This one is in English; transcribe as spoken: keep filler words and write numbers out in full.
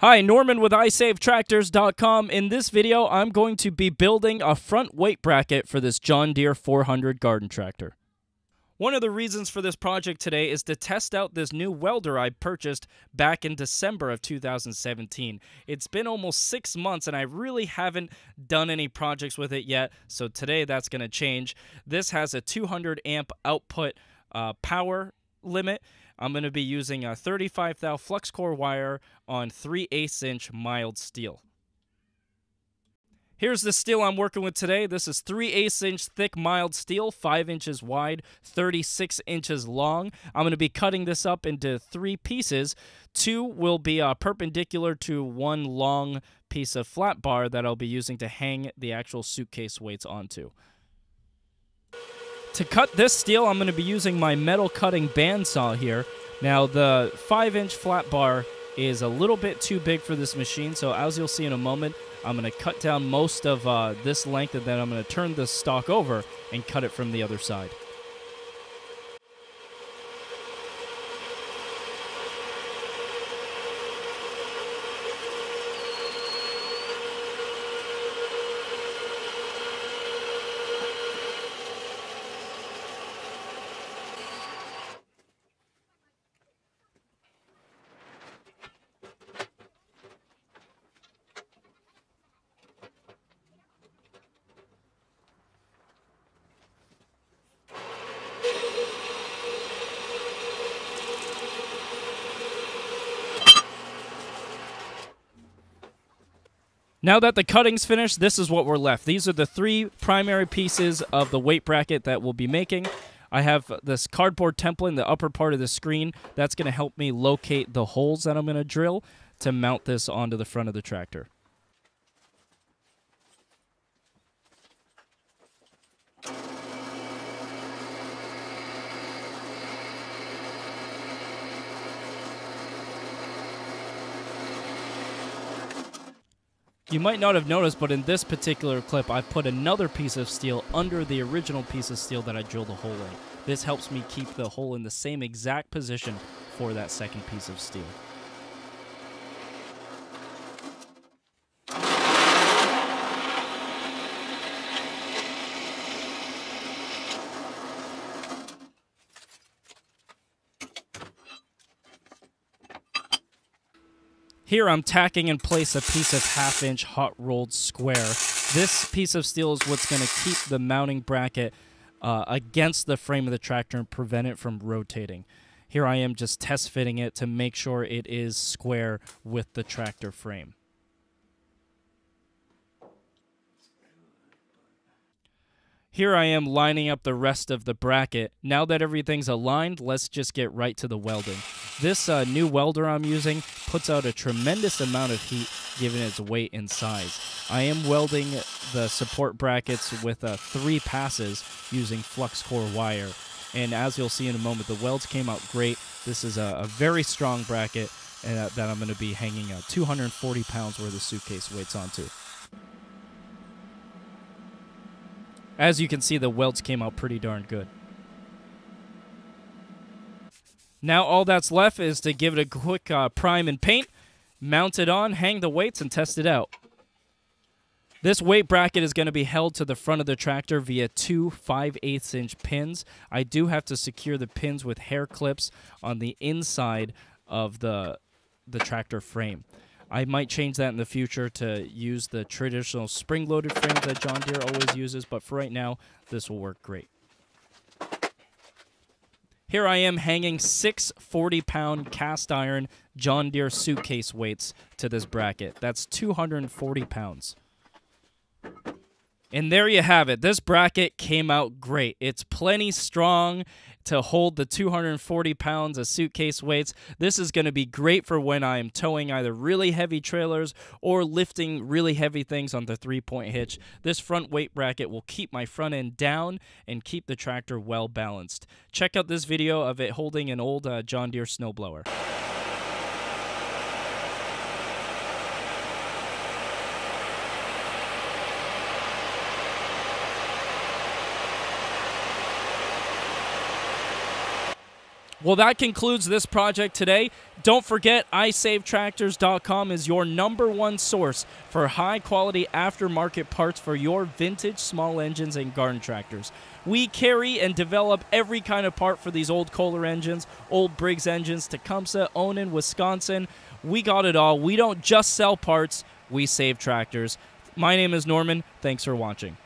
Hi, Norman with i save tractors dot com. In this video, I'm going to be building a front weight bracket for this John Deere four hundred garden tractor. One of the reasons for this project today is to test out this new welder I purchased back in December of two thousand seventeen. It's been almost six months and I really haven't done any projects with it yet, so today that's going to change. This has a two hundred amp output uh, power limit. I'm going to be using a thirty-five thou flux core wire on three eighths inch mild steel. Here's the steel I'm working with today. This is three eighths inch thick mild steel, five inches wide, thirty-six inches long. I'm going to be cutting this up into three pieces. Two will be uh, perpendicular to one long piece of flat bar that I'll be using to hang the actual suitcase weights onto. To cut this steel, I'm going to be using my metal cutting bandsaw here. Now, the five inch flat bar is a little bit too big for this machine, so as you'll see in a moment, I'm going to cut down most of uh, this length, and then I'm going to turn this stock over and cut it from the other side. Now that the cutting's finished, this is what we're left. These are the three primary pieces of the weight bracket that we'll be making. I have this cardboard template in the upper part of the screen. That's going to help me locate the holes that I'm going to drill to mount this onto the front of the tractor. You might not have noticed, but in this particular clip, I put another piece of steel under the original piece of steel that I drilled a hole in. This helps me keep the hole in the same exact position for that second piece of steel. Here I'm tacking in place a piece of half inch hot rolled square. This piece of steel is what's going to keep the mounting bracket uh, against the frame of the tractor and prevent it from rotating. Here I am just test fitting it to make sure it is square with the tractor frame. Here I am lining up the rest of the bracket. Now that everything's aligned, let's just get right to the welding. This uh, new welder I'm using puts out a tremendous amount of heat given its weight and size. I am welding the support brackets with uh, three passes using flux core wire. And as you'll see in a moment, the welds came out great. This is a, a very strong bracket uh, that I'm going to be hanging uh, two hundred forty pounds worth of suitcase weights onto. As you can see, the welds came out pretty darn good. Now all that's left is to give it a quick uh, prime and paint, mount it on, hang the weights, and test it out. This weight bracket is going to be held to the front of the tractor via two five eighths inch pins. I do have to secure the pins with hair clips on the inside of the, the tractor frame. I might change that in the future to use the traditional spring-loaded frames that John Deere always uses, but for right now, this will work great. Here I am hanging six forty pound cast iron John Deere suitcase weights to this bracket. That's two hundred forty pounds. And there you have it. This bracket came out great. It's plenty strong to hold the two hundred forty pounds of suitcase weights. This is going to be great for when I am towing either really heavy trailers or lifting really heavy things on the three-point hitch. This front weight bracket will keep my front end down and keep the tractor well balanced. Check out this video of it holding an old uh, John Deere snowblower. Well, that concludes this project today. Don't forget, i save tractors dot com is your number one source for high-quality aftermarket parts for your vintage small engines and garden tractors. We carry and develop every kind of part for these old Kohler engines, old Briggs engines, Tecumseh, Onan, Wisconsin. We got it all. We don't just sell parts. We save tractors. My name is Norman. Thanks for watching.